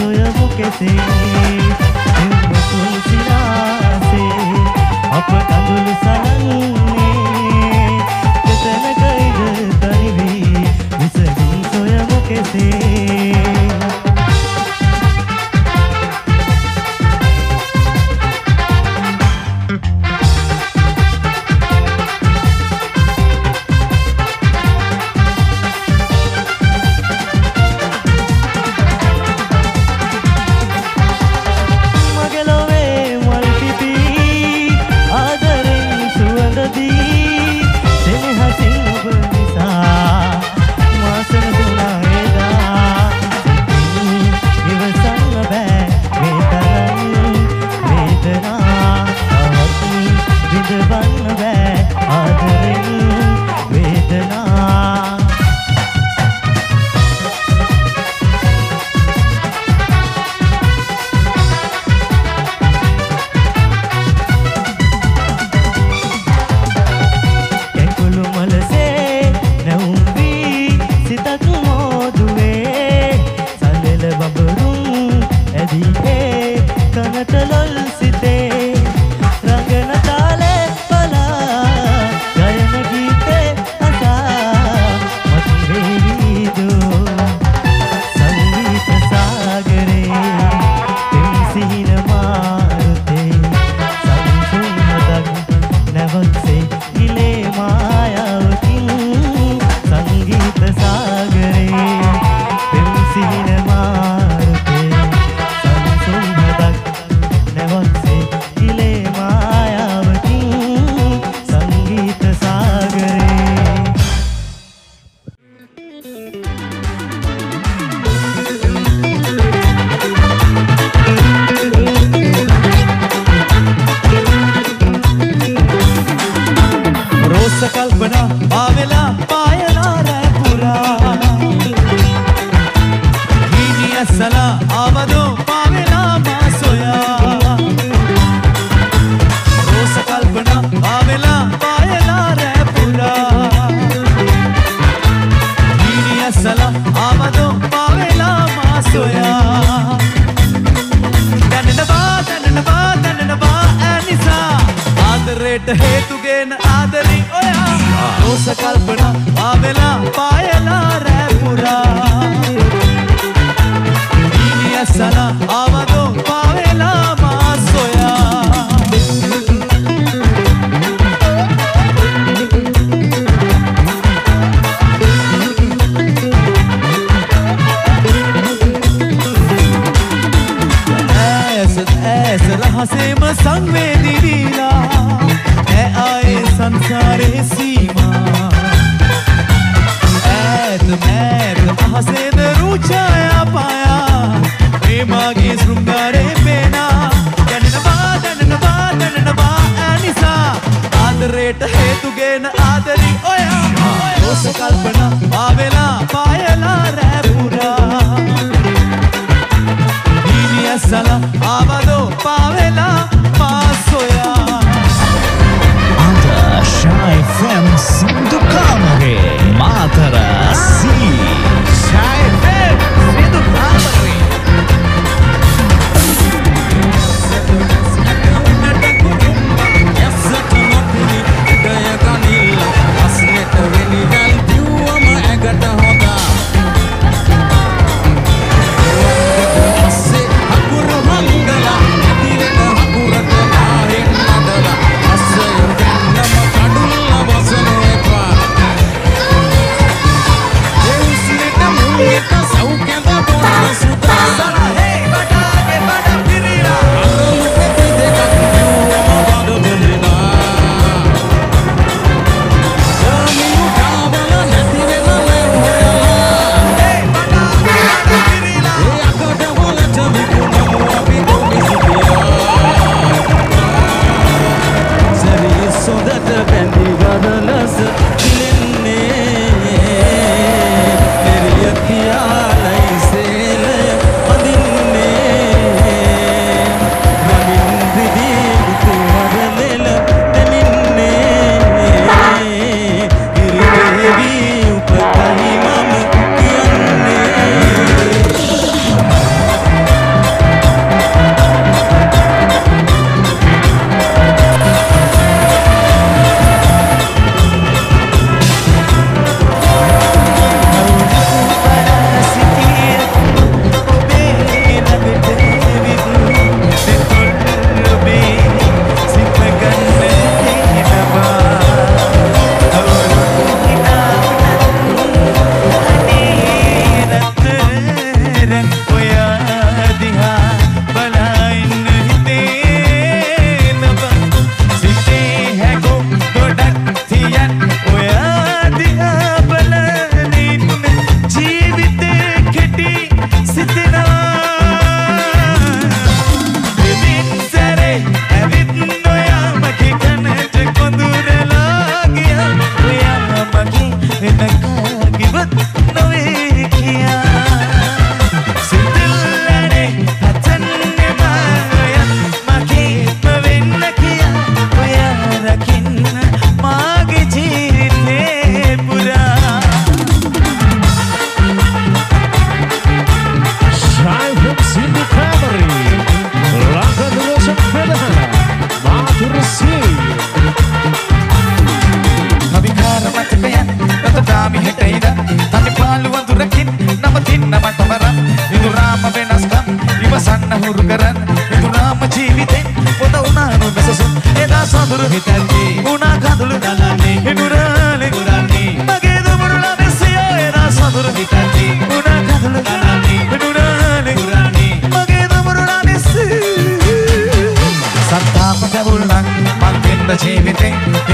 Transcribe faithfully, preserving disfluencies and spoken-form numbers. सोया वो कैसे हिम्मतुल सिरा से अपकादुल सनन ने कितने कई तारी भी उसे गुम सोया वो कैसे। जीविते